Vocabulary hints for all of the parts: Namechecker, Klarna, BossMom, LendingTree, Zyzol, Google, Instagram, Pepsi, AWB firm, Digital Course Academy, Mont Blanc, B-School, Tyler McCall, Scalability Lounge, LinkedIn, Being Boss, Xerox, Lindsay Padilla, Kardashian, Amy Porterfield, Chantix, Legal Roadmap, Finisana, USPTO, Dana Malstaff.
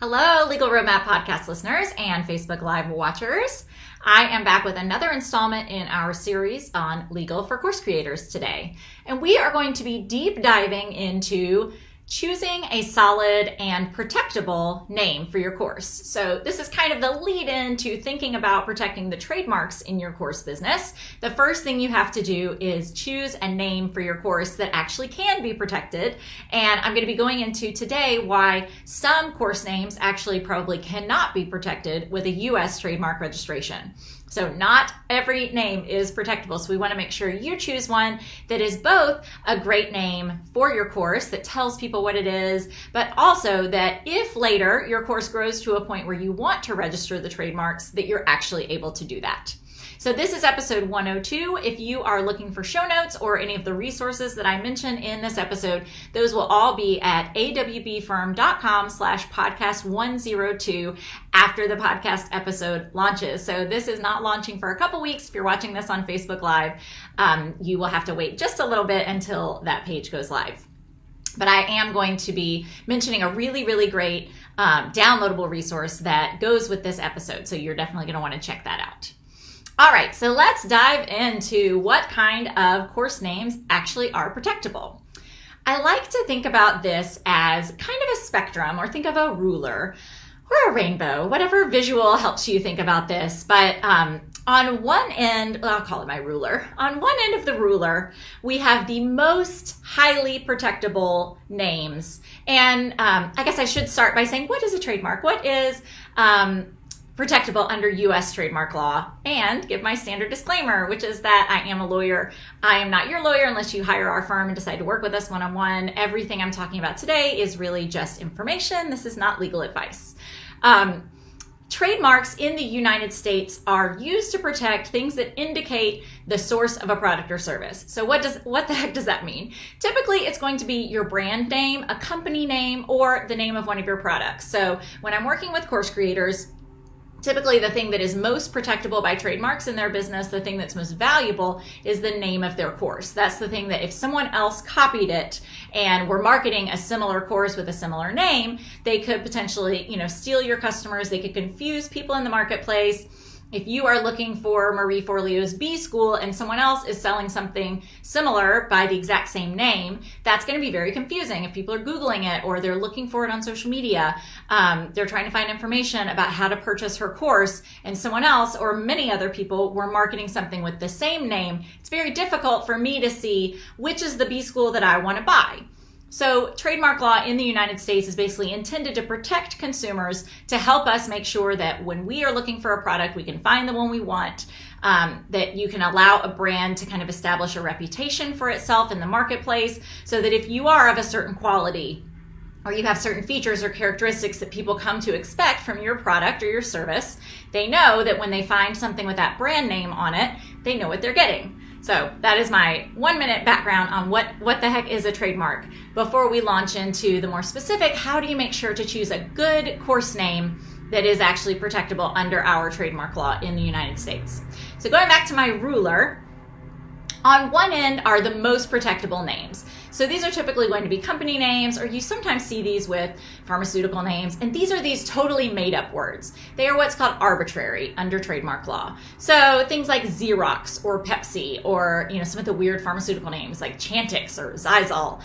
Hello, Legal Roadmap podcast listeners and Facebook Live watchers. I am back with another installment in our series on legal for course creators today. And we are going to be deep diving into choosing a solid and protectable name for your course. So this is kind of the lead in to thinking about protecting the trademarks in your course business. The first thing you have to do is choose a name for your course that actually can be protected. And I'm going to be going into today why some course names actually probably cannot be protected with a U.S. trademark registration. So not every name is protectable. So we want to make sure you choose one that is both a great name for your course that tells people what it is, but also that if later your course grows to a point where you want to register the trademarks, that you're actually able to do that. So this is episode 102. If you are looking for show notes or any of the resources that I mentioned in this episode, those will all be at awbfirm.com/podcast102 after the podcast episode launches. So this is not launching for a couple weeks. If you're watching this on Facebook Live, you will have to wait just a little bit until that page goes live. But I am going to be mentioning a really great downloadable resource that goes with this episode. So you're definitely going to want to check that out. All right, so let's dive into what kind of course names actually are protectable. I like to think about this as kind of a spectrum, or think of a ruler or a rainbow, whatever visual helps you think about this. But on one end, well, I'll call it my ruler. On one end of the ruler, we have the most highly protectable names. And I guess I should start by saying, what is a trademark? What is protectable under U.S. trademark law, and give my standard disclaimer, which is that I am a lawyer. I am not your lawyer unless you hire our firm and decide to work with us one-on-one. Everything I'm talking about today is really just information. This is not legal advice. Trademarks in the United States are used to protect things that indicate the source of a product or service. So what the heck does that mean? Typically, it's going to be your brand name, a company name, or the name of one of your products. So when I'm working with course creators, typically the thing that is most protectable by trademarks in their business, the thing that's most valuable, is the name of their course. That's the thing that if someone else copied it and were marketing a similar course with a similar name, they could potentially, steal your customers. They could confuse people in the marketplace. If you are looking for Marie Forleo's B-School and someone else is selling something similar by the exact same name, that's going to be very confusing. If people are Googling it or they're looking for it on social media, they're trying to find information about how to purchase her course, and someone else or many other people were marketing something with the same name, it's very difficult for me to see which is the B-School that I want to buy. So trademark law in the United States is basically intended to protect consumers, to help us make sure that when we are looking for a product, we can find the one we want, that you can allow a brand to kind of establish a reputation for itself in the marketplace, so that if you are of a certain quality or you have certain features or characteristics that people come to expect from your product or your service, they know that when they find something with that brand name on it, they know what they're getting. So that is my 1 minute background on what the heck is a trademark. Before we launch into the more specific, how do you make sure to choose a good course name that is actually protectable under our trademark law in the United States? So going back to my ruler, on one end are the most protectable names. So these are typically going to be company names, or you sometimes see these with pharmaceutical names. And these are these totally made up words. They are what's called arbitrary under trademark law. So things like Xerox or Pepsi, or some of the weird pharmaceutical names like Chantix or Zyzol.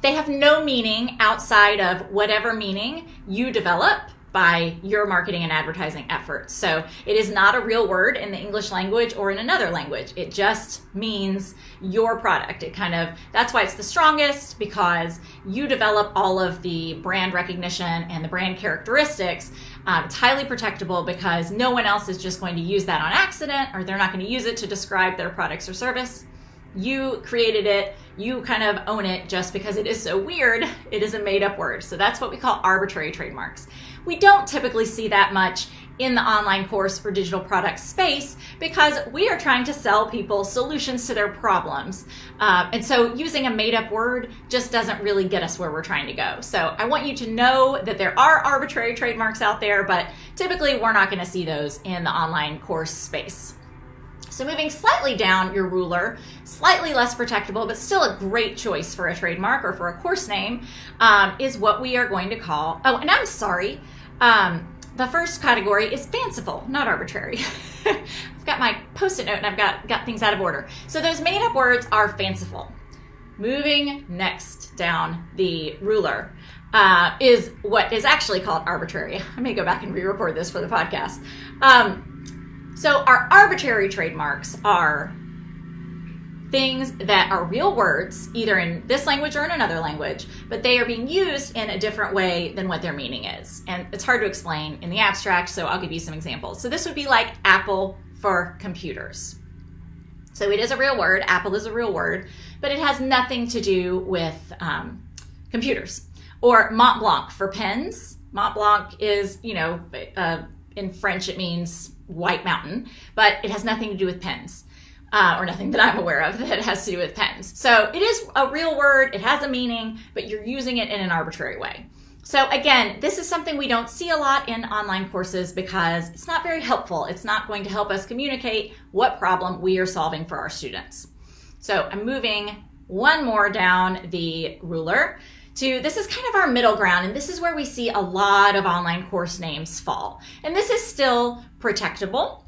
They have no meaning outside of whatever meaning you develop by your marketing and advertising efforts. So it is not a real word in the English language or in another language. It just means your product. It kind of, that's why it's the strongest, because you develop all of the brand recognition and the brand characteristics. It's highly protectable because no one else is just going to use that on accident, or they're not going to use it to describe their products or service. You created it, you kind of own it, just because it is so weird, it is a made up word. So that's what we call arbitrary trademarks. We don't typically see that much in the online course or digital product space, because we are trying to sell people solutions to their problems. And so using a made up word just doesn't really get us where we're trying to go. So I want you to know that there are arbitrary trademarks out there, but typically we're not going to see those in the online course space. So moving slightly down your ruler, slightly less protectable, but still a great choice for a trademark or for a course name, is what we are going to call, oh, and I'm sorry, the first category is fanciful, not arbitrary. I've got my post-it note and I've got things out of order. So those made-up words are fanciful. Moving next down the ruler is what is actually called arbitrary. I may go back and re-record this for the podcast. So our arbitrary trademarks are things that are real words, either in this language or in another language, but they are being used in a different way than what their meaning is. And it's hard to explain in the abstract, so I'll give you some examples. So this would be like Apple for computers. So it is a real word, Apple is a real word, but it has nothing to do with computers. Or Mont Blanc for pens. Mont Blanc is, you know, in French it means White Mountain, but it has nothing to do with pens. Or nothing that I'm aware of that has to do with pens. So it is a real word, it has a meaning, but you're using it in an arbitrary way. So again, this is something we don't see a lot in online courses because it's not very helpful. It's not going to help us communicate what problem we are solving for our students. So I'm moving one more down the ruler to, this is kind of our middle ground, and this is where we see a lot of online course names fall. And this is still protectable.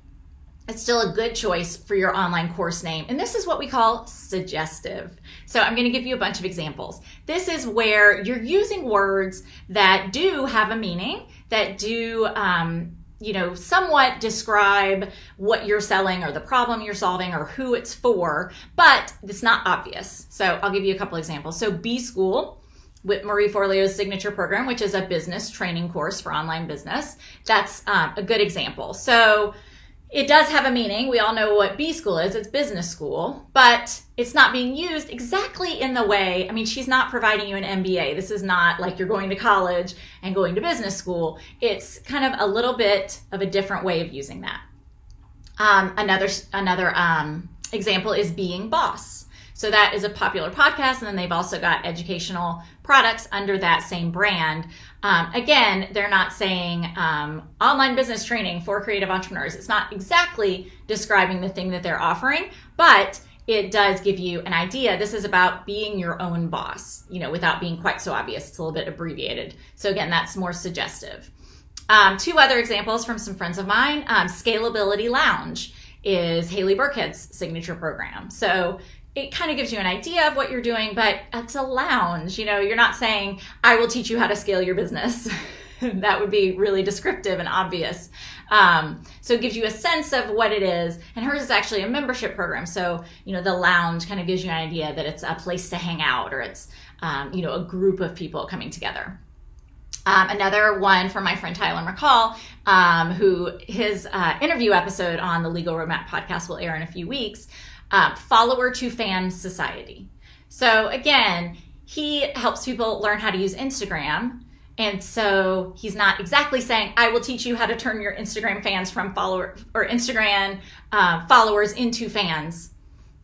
It's still a good choice for your online course name. And this is what we call suggestive. So I'm gonna give you a bunch of examples. This is where you're using words that do have a meaning, that do you know, somewhat describe what you're selling or the problem you're solving or who it's for, but it's not obvious. So I'll give you a couple examples. So B-School, with Marie Forleo's signature program, which is a business training course for online business, that's a good example. So it does have a meaning. We all know what B-School is. It's business school, but it's not being used exactly in the way. I mean, she's not providing you an MBA. This is not like you're going to college and going to business school. It's kind of a little bit of a different way of using that. Another example is Being Boss. So that is a popular podcast, and then they've also got educational products under that same brand. Again, they're not saying online business training for creative entrepreneurs. It's not exactly describing the thing that they're offering, but it does give you an idea. This is about being your own boss, you know, without being quite so obvious. It's a little bit abbreviated. So again, that's more suggestive. Two other examples from some friends of mine, Scalability Lounge is Haley Burkhead's signature program. So it kind of gives you an idea of what you're doing, but it's a lounge. You know, you're not saying, I will teach you how to scale your business. That would be really descriptive and obvious. So it gives you a sense of what it is. And hers is actually a membership program. So, you know, the lounge kind of gives you an idea that it's a place to hang out, or it's, you know, a group of people coming together. Another one from my friend Tyler McCall, who his interview episode on the Legal Roadmap podcast will air in a few weeks. Follower to Fan Society. So again, he helps people learn how to use Instagram. And so he's not exactly saying, I will teach you how to turn your Instagram fans from followers into fans.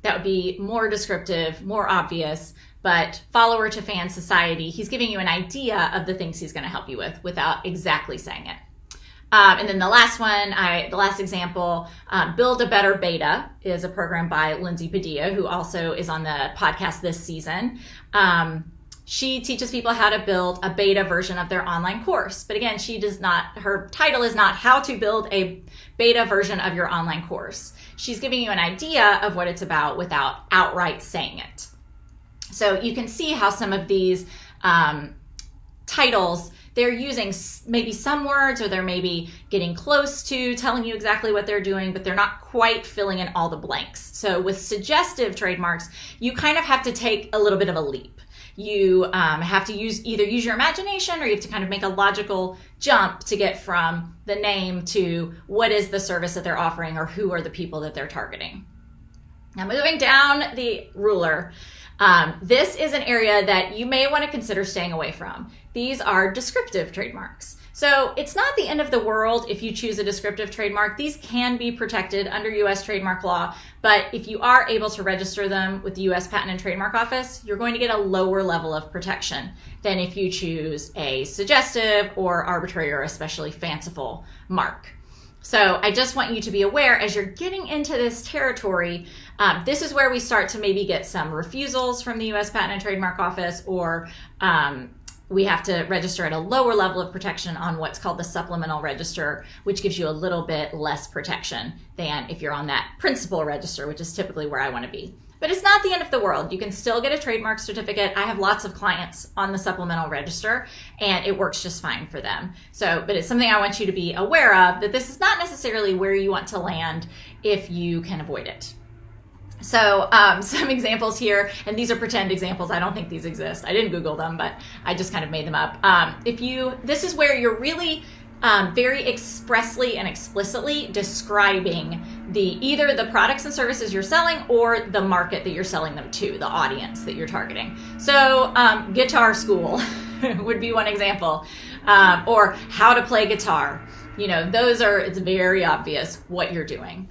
That would be more descriptive, more obvious, but Follower to Fan Society, he's giving you an idea of the things he's going to help you with without exactly saying it. And then the last one, the last example, Build a Better Beta is a program by Lindsay Padilla, who also is on the podcast this season. She teaches people how to build a beta version of their online course. But again, she does not, her title is not how to build a beta version of your online course. She's giving you an idea of what it's about without outright saying it. So you can see how some of these titles, they're using maybe some words, or they're maybe getting close to telling you exactly what they're doing, but they're not quite filling in all the blanks. So with suggestive trademarks, you kind of have to take a little bit of a leap. You have to either use your imagination, or you have to kind of make a logical jump to get from the name to what is the service that they're offering, or who are the people that they're targeting. Now moving down the ruler, this is an area that you may want to consider staying away from. These are descriptive trademarks. So it's not the end of the world if you choose a descriptive trademark. These can be protected under U.S. trademark law, but if you are able to register them with the U.S. Patent and Trademark Office, you're going to get a lower level of protection than if you choose a suggestive or arbitrary or especially fanciful mark. So I just want you to be aware as you're getting into this territory, this is where we start to maybe get some refusals from the U.S. Patent and Trademark Office, or we have to register at a lower level of protection on what's called the supplemental register, which gives you a little bit less protection than if you're on that principal register, which is typically where I want to be. But it's not the end of the world. You can still get a trademark certificate. I have lots of clients on the supplemental register, and it works just fine for them. So, but it's something I want you to be aware of, that this is not necessarily where you want to land if you can avoid it. So some examples here, and these are pretend examples. I don't think these exist. I didn't Google them, but I just kind of made them up. This is where you're really very expressly and explicitly describing either the products and services you're selling or the market that you're selling them to, the audience that you're targeting. So guitar school would be one example, or how to play guitar. You know, it's very obvious what you're doing.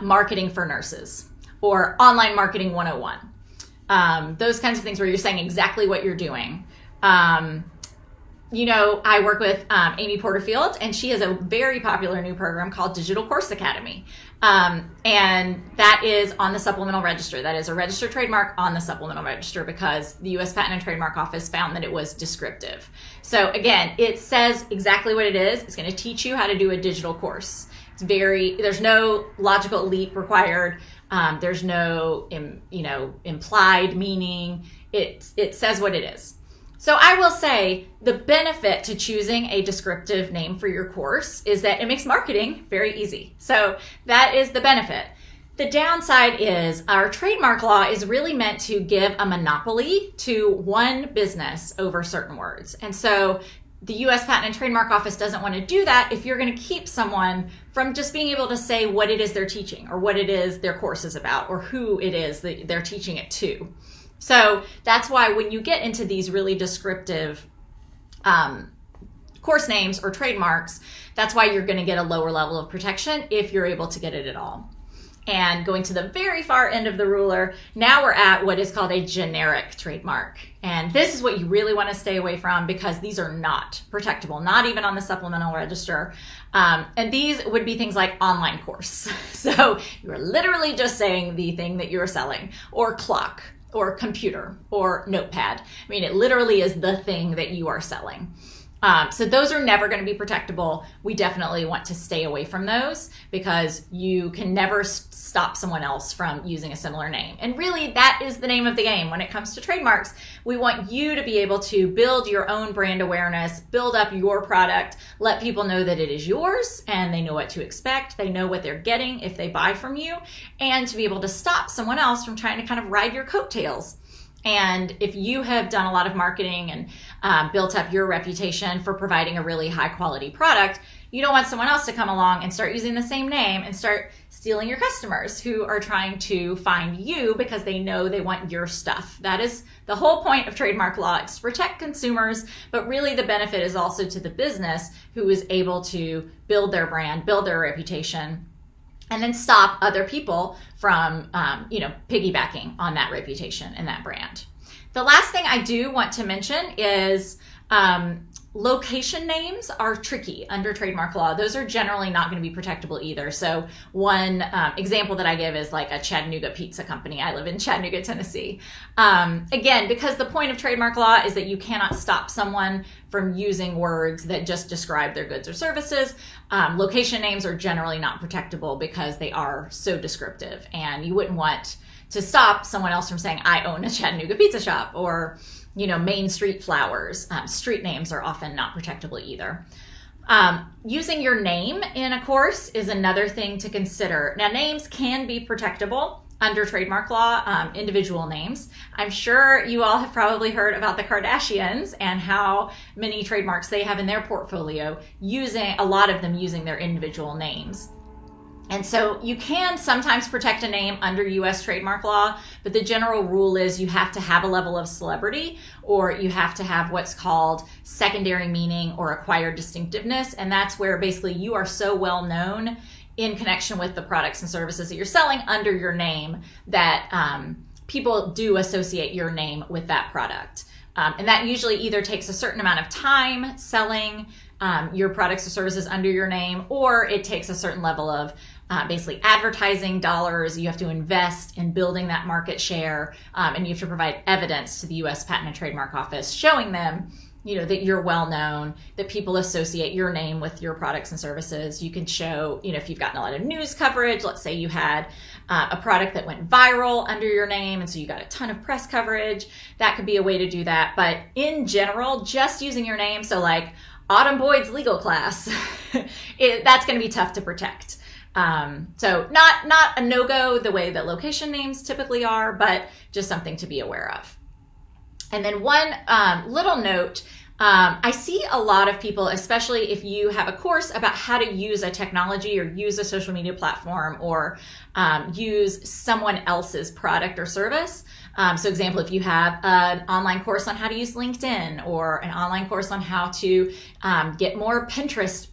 Marketing for nurses, or online marketing 101. Those kinds of things where you're saying exactly what you're doing. You know, I work with Amy Porterfield, and she has a very popular new program called Digital Course Academy. And that is on the supplemental register. That is a registered trademark on the supplemental register because the U.S. Patent and Trademark Office found that it was descriptive. So again, it says exactly what it is. It's going to teach you how to do a digital course. It's there's no logical leap required. There's no, implied meaning. It says what it is. So I will say the benefit to choosing a descriptive name for your course is that it makes marketing very easy. So that is the benefit. The downside is our trademark law is really meant to give a monopoly to one business over certain words. And so the U.S. Patent and Trademark Office doesn't want to do that if you're going to keep someone from just being able to say what it is they're teaching, or what it is their course is about, or who it is that they're teaching it to. So that's why when you get into these really descriptive course names or trademarks, that's why you're going to get a lower level of protection if you're able to get it at all. And going to the very far end of the ruler, now we're at what is called a generic trademark. And this is what you really want to stay away from, because these are not protectable, not even on the supplemental register. And these would be things like online course. So you're literally just saying the thing that you're selling, or clock, or computer, or notepad. I mean, it literally is the thing that you are selling. So those are never going to be protectable. We definitely want to stay away from those, because you can never stop someone else from using a similar name. And really, that is the name of the game when it comes to trademarks. We want you to be able to build your own brand awareness, build up your product, let people know that it is yours and they know what to expect. They know what they're getting if they buy from you, and to be able to stop someone else from trying to kind of ride your coattails. And if you have done a lot of marketing and built up your reputation for providing a really high quality product, you don't want someone else to come along and start using the same name and start stealing your customers who are trying to find you because they know they want your stuff. That is the whole point of trademark law. It's to protect consumers, but really the benefit is also to the business, who is able to build their brand, build their reputation, and then stop other people from piggybacking on that reputation and that brand. The last thing I do want to mention is location names are tricky under trademark law. Those are generally not going to be protectable either. So one example that I give is like a Chattanooga pizza company. I live in Chattanooga, Tennessee. Again, because the point of trademark law is that you cannot stop someone from using words that just describe their goods or services. Location names are generally not protectable because they are so descriptive, and you wouldn't want to stop someone else from saying, I own a Chattanooga pizza shop, or Main Street Flowers. Street names are often not protectable either. Using your name in a course is another thing to consider. Now, names can be protectable under trademark law, individual names. I'm sure you all have probably heard about the Kardashians and how many trademarks they have in their portfolio, a lot of them using their individual names. And so you can sometimes protect a name under U.S. trademark law, but the general rule is you have to have a level of celebrity, or you have to have what's called secondary meaning or acquired distinctiveness. And that's where basically you are so well known in connection with the products and services that you're selling under your name that people do associate your name with that product. And that usually either takes a certain amount of time selling your products or services under your name, or it takes a certain level of basically advertising dollars. You have to invest in building that market share, and you have to provide evidence to the U.S. Patent and Trademark Office showing them, you know, that you're well known, that people associate your name with your products and services. You can show, you know, if you've gotten a lot of news coverage, let's say you had a product that went viral under your name, and so you got a ton of press coverage, that could be a way to do that. But in general, just using your name, so like Autumn Boyd's legal class, that's gonna be tough to protect. So not a no-go the way that location names typically are, but just something to be aware of. And then one little note, I see a lot of people, especially if you have a course about how to use a technology or use a social media platform or use someone else's product or service. So example, if you have an online course on how to use LinkedIn or an online course on how to get more Pinterest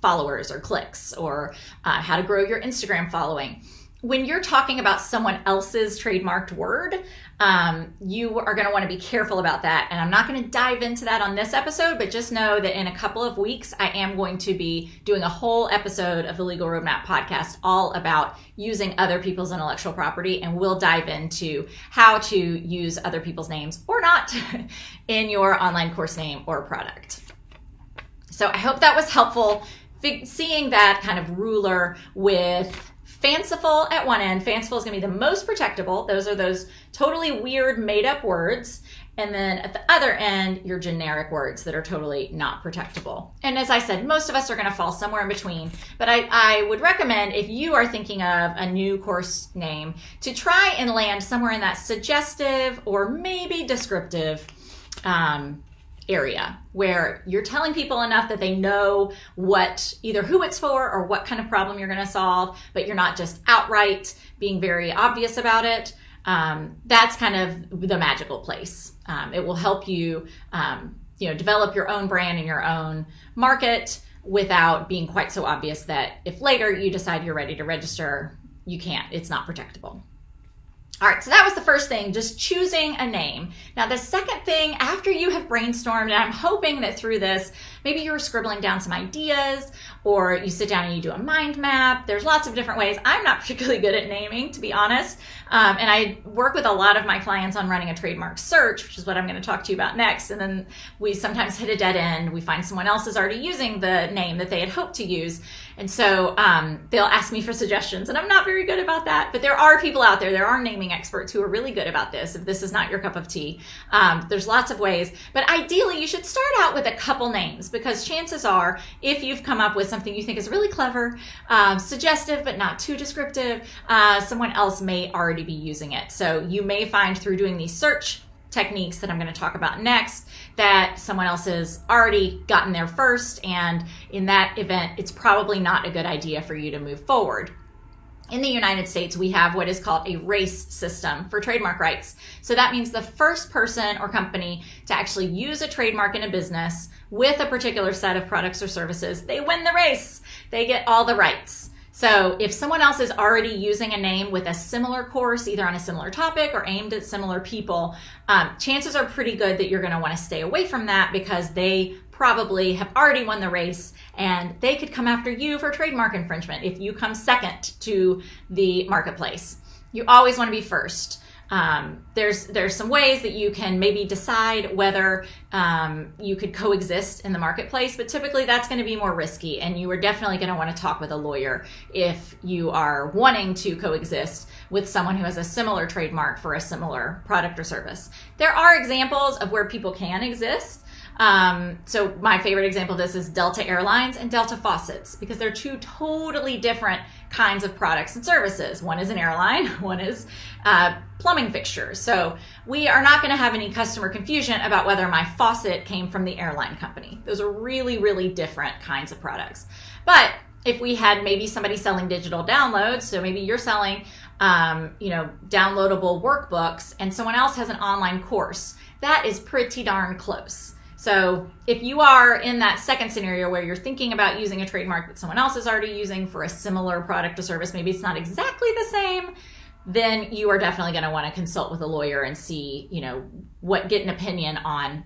followers or clicks, or how to grow your Instagram following. When you're talking about someone else's trademarked word, you are going to want to be careful about that. And I'm not going to dive into that on this episode, but just know that in a couple of weeks, I am going to be doing a whole episode of the Legal Roadmap podcast all about using other people's intellectual property. And we'll dive into how to use other people's names or not in your online course name or product. So I hope that was helpful, seeing that kind of ruler with fanciful at one end. Fanciful is going to be the most protectable. Those are those totally weird made-up words. And then at the other end, your generic words that are totally not protectable. And as I said, most of us are going to fall somewhere in between. But I would recommend, if you are thinking of a new course name, to try and land somewhere in that suggestive or maybe descriptive area where you're telling people enough that they know what, either who it's for or what kind of problem you're going to solve, but you're not just outright being very obvious about it. That's kind of the magical place. It will help you, you know, develop your own brand and your own market without being quite so obvious that if later you decide you're ready to register, you can't. It's not protectable. All right, so that was the first thing, just choosing a name. Now, the second thing, after you have brainstormed, and I'm hoping that through this, maybe you were scribbling down some ideas, or you sit down and you do a mind map. There's lots of different ways. I'm not particularly good at naming, to be honest, and I work with a lot of my clients on running a trademark search, which is what I'm going to talk to you about next, and then we sometimes hit a dead end. We find someone else is already using the name that they had hoped to use, and so they'll ask me for suggestions, and I'm not very good about that, but there are people out there. There are naming experts who are really good about this. If this is not your cup of tea, there's lots of ways, but ideally you should start out with a couple names, because chances are, if you've come up with something you think is really clever, suggestive, but not too descriptive, someone else may already be using it. So you may find through doing these search techniques that I'm going to talk about next that someone else has already gotten there first. And in that event, it's probably not a good idea for you to move forward. In the United States, we have what is called a race system for trademark rights. So that means the first person or company to actually use a trademark in a business with a particular set of products or services, they win the race. They get all the rights. So if someone else is already using a name with a similar course, either on a similar topic or aimed at similar people, chances are pretty good that you're going to want to stay away from that, because they probably have already won the race, and they could come after you for trademark infringement if you come second to the marketplace. You always want to be first. There's some ways that you can maybe decide whether you could coexist in the marketplace, but typically that's going to be more risky, and you are definitely going to want to talk with a lawyer if you are wanting to coexist with someone who has a similar trademark for a similar product or service. There are examples of where people can exist. So my favorite example of this is Delta Airlines and Delta Faucets, because they're two totally different kinds of products and services. One is an airline, one is plumbing fixtures. So we are not going to have any customer confusion about whether my faucet came from the airline company. Those are really, really different kinds of products. But if we had maybe somebody selling digital downloads, so maybe you're selling, you know, downloadable workbooks, and someone else has an online course, that is pretty darn close. So if you are in that second scenario where you're thinking about using a trademark that someone else is already using for a similar product or service, maybe it's not exactly the same, then you are definitely going to want to consult with a lawyer and see, you know, get an opinion on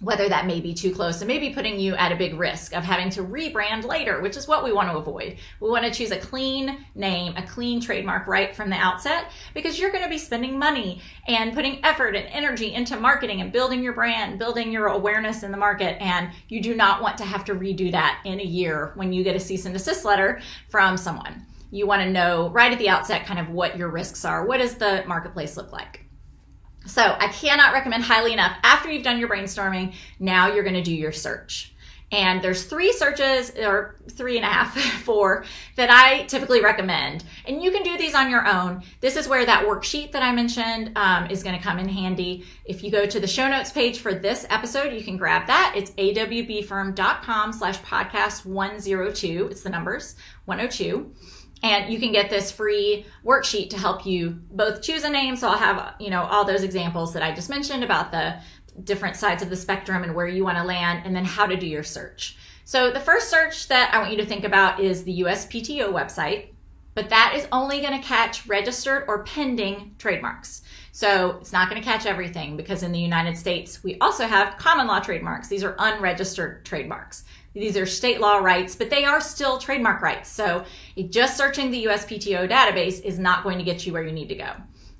whether that may be too close and maybe putting you at a big risk of having to rebrand later, which is what we want to avoid. We want to choose a clean name, a clean trademark right from the outset, because you're going to be spending money and putting effort and energy into marketing and building your brand, building your awareness in the market. And you do not want to have to redo that in a year when you get a cease and desist letter from someone. You want to know right at the outset kind of what your risks are. What does the marketplace look like? So I cannot recommend highly enough, after you've done your brainstorming, now you're going to do your search. And there's 3 searches, or 3.5, 4, that I typically recommend. And you can do these on your own. This is where that worksheet that I mentioned is going to come in handy. If you go to the show notes page for this episode, you can grab that. It's awbfirm.com/podcast102. It's the numbers, 102. And you can get this free worksheet to help you both choose a name. So I'll have, you know, all those examples that I just mentioned about the different sides of the spectrum and where you want to land, and then how to do your search. So the first search that I want you to think about is the USPTO website, but that is only going to catch registered or pending trademarks. So it's not going to catch everything, because in the United States, we also have common law trademarks. These are unregistered trademarks. These are state law rights, but they are still trademark rights. So just searching the USPTO database is not going to get you where you need to go.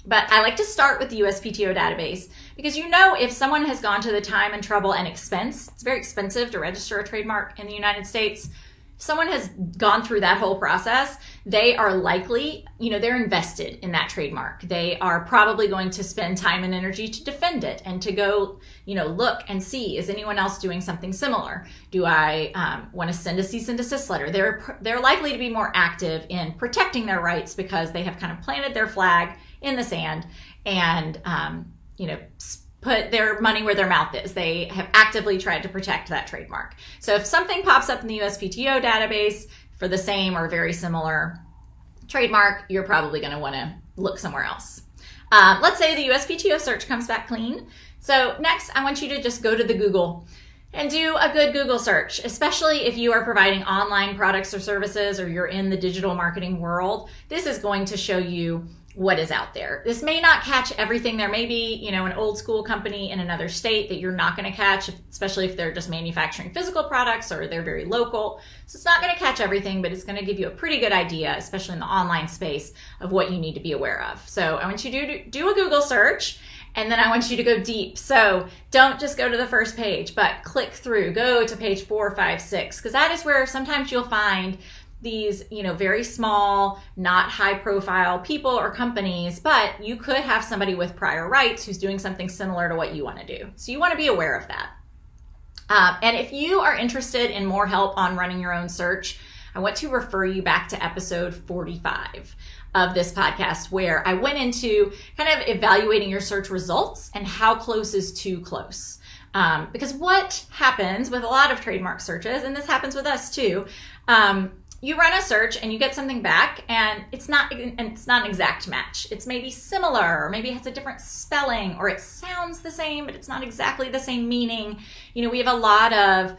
But I like to start with the USPTO database, because you know, if someone has gone to the time and trouble and expense, it's very expensive to register a trademark in the United States. If someone has gone through that whole process, they are likely, you know, they're invested in that trademark. They are probably going to spend time and energy to defend it and to go, you know, look and see, is anyone else doing something similar? Do I want to send a cease and desist letter? They're likely to be more active in protecting their rights, because they have kind of planted their flag in the sand and, you know, put their money where their mouth is. They have actively tried to protect that trademark. So if something pops up in the USPTO database for the same or very similar trademark, you're probably going to want to look somewhere else. Let's say the USPTO search comes back clean. So next, I want you to just go to the Google and do a good Google search, especially if you are providing online products or services, or you're in the digital marketing world. This is going to show you what is out there. This may not catch everything. There may be, you know, an old school company in another state that you're not going to catch, especially if they're just manufacturing physical products or they're very local. So it's not going to catch everything, but it's going to give you a pretty good idea, especially in the online space, of what you need to be aware of. So I want you to do a Google search, and then I want you to go deep. So don't just go to the first page, but click through, go to page 4, 5, 6, because that is where sometimes you'll find these, you know, very small, not high profile people or companies, but you could have somebody with prior rights who's doing something similar to what you want to do. So you want to be aware of that. And if you are interested in more help on running your own search, I want to refer you back to episode 45 of this podcast, where I went into kind of evaluating your search results and how close is too close. Because what happens with a lot of trademark searches, and this happens with us too, you run a search and you get something back, and it's not an exact match. It's maybe similar, or maybe it has a different spelling, or it sounds the same, but it's not exactly the same meaning. You know, we have a lot of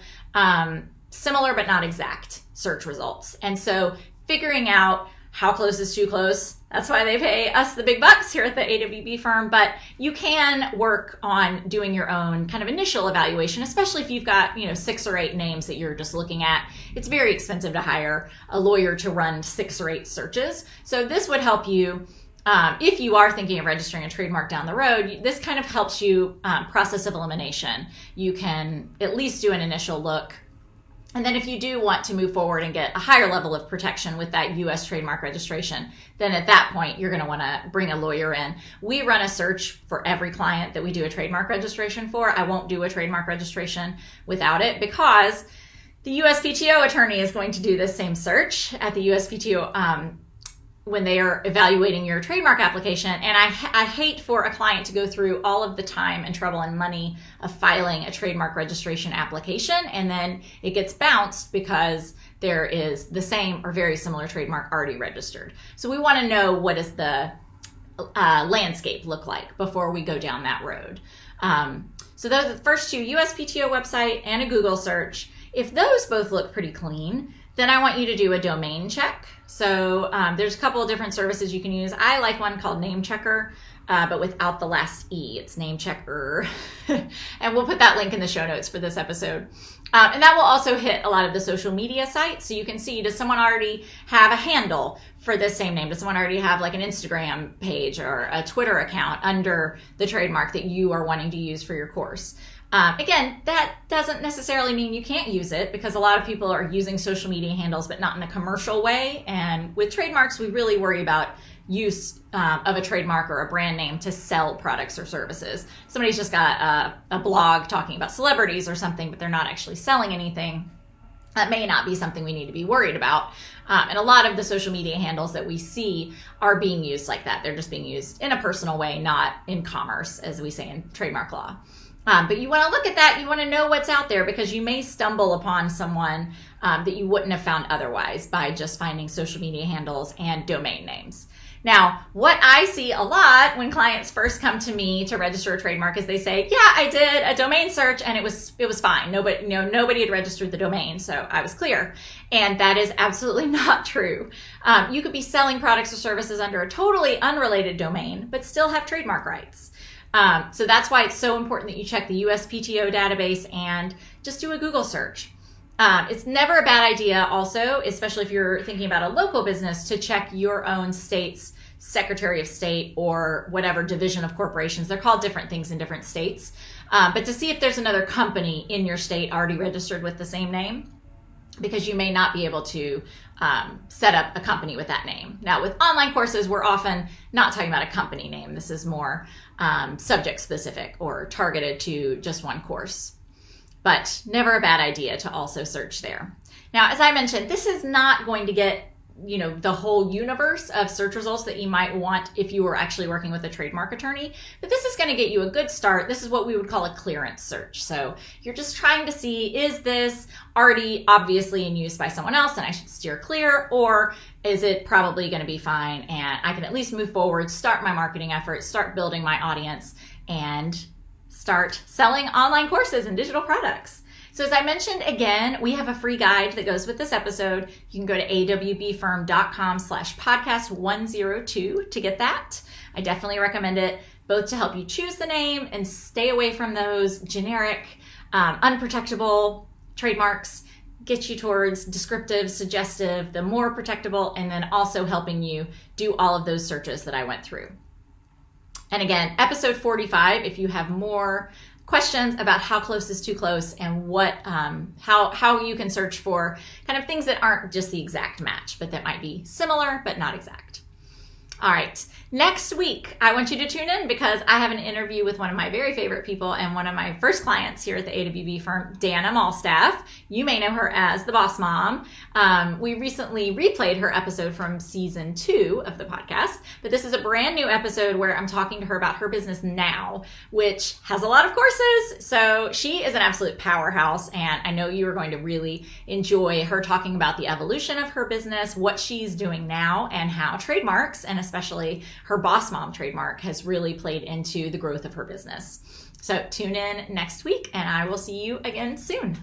similar but not exact search results. And so figuring out how close is too close, that's why they pay us the big bucks here at the AWB firm. But you can work on doing your own kind of initial evaluation, especially if you've got, you know, 6 or 8 names that you're just looking at. It's very expensive to hire a lawyer to run 6 or 8 searches. So this would help you if you are thinking of registering a trademark down the road. This kind of helps you process of elimination. You can at least do an initial look. And then if you do want to move forward and get a higher level of protection with that U.S. trademark registration, then at that point, you're going to want to bring a lawyer in. We run a search for every client that we do a trademark registration for. I won't do a trademark registration without it, because the USPTO attorney is going to do the same search at the USPTO when they are evaluating your trademark application. And I hate for a client to go through all of the time and trouble and money of filing a trademark registration application, and then it gets bounced because there is the same or very similar trademark already registered. So we want to know what is the landscape look like before we go down that road. So those are the first two, USPTO website and a Google search. If those both look pretty clean, Then I want you to do a domain check. So there's a couple of different services you can use. I like one called Namechecker, but without the last E. It's Namechecker. And we'll put that link in the show notes for this episode. And that will also hit a lot of the social media sites. So you can see, does someone already have a handle for this same name? Does someone already have like an Instagram page or a Twitter account under the trademark that you are wanting to use for your course? Again, that doesn't necessarily mean you can't use it, because a lot of people are using social media handles, but not in a commercial way. And with trademarks, we really worry about use of a trademark or a brand name to sell products or services. Somebody's just got a blog talking about celebrities or something, but they're not actually selling anything. That may not be something we need to be worried about. And a lot of the social media handles that we see are being used like that. They're just being used in a personal way, not in commerce, as we say in trademark law. But you want to look at that. You want to know what's out there, because you may stumble upon someone that you wouldn't have found otherwise by just finding social media handles and domain names. Now, what I see a lot when clients first come to me to register a trademark is they say, yeah, I did a domain search and it was fine. Nobody had registered the domain, so I was clear. And that is absolutely not true. You could be selling products or services under a totally unrelated domain, but still have trademark rights. So that's why it's so important that you check the USPTO database and just do a Google search. It's never a bad idea also, especially if you're thinking about a local business, to check your own state's Secretary of State or whatever division of corporations. They're called different things in different states. But to see if there's another company in your state already registered with the same name, because you may not be able to set up a company with that name. Now, with online courses, we're often not talking about a company name. This is more subject specific or targeted to just one course, but never a bad idea to also search there. Now, as I mentioned, this is not going to get the whole universe of search results that you might want if you were actually working with a trademark attorney, but this is going to get you a good start. This is what we would call a clearance search. So you're just trying to see, is this already obviously in use by someone else and I should steer clear, or is it probably going to be fine and I can at least move forward, start my marketing efforts, start building my audience, and start selling online courses and digital products. So as I mentioned, again, we have a free guide that goes with this episode. You can go to awbfirm.com/podcast102 to get that. I definitely recommend it, both to help you choose the name and stay away from those generic, unprotectable trademarks, get you towards descriptive, suggestive, the more protectable, and then also helping you do all of those searches that I went through. And again, episode 45, if you have more questions about how close is too close and what how you can search for kind of things that aren't just the exact match, but that might be similar but not exact. All right, next week, I want you to tune in because I have an interview with one of my very favorite people and one of my first clients here at the AWB firm, Dana Malstaff. You may know her as the Boss Mom. We recently replayed her episode from season 2 of the podcast, but this is a brand new episode where I'm talking to her about her business now, which has a lot of courses. So she is an absolute powerhouse, and I know you are going to really enjoy her talking about the evolution of her business, what she's doing now, and how trademarks, and especially her BossMom trademark, has really played into the growth of her business. So tune in next week, and I will see you again soon.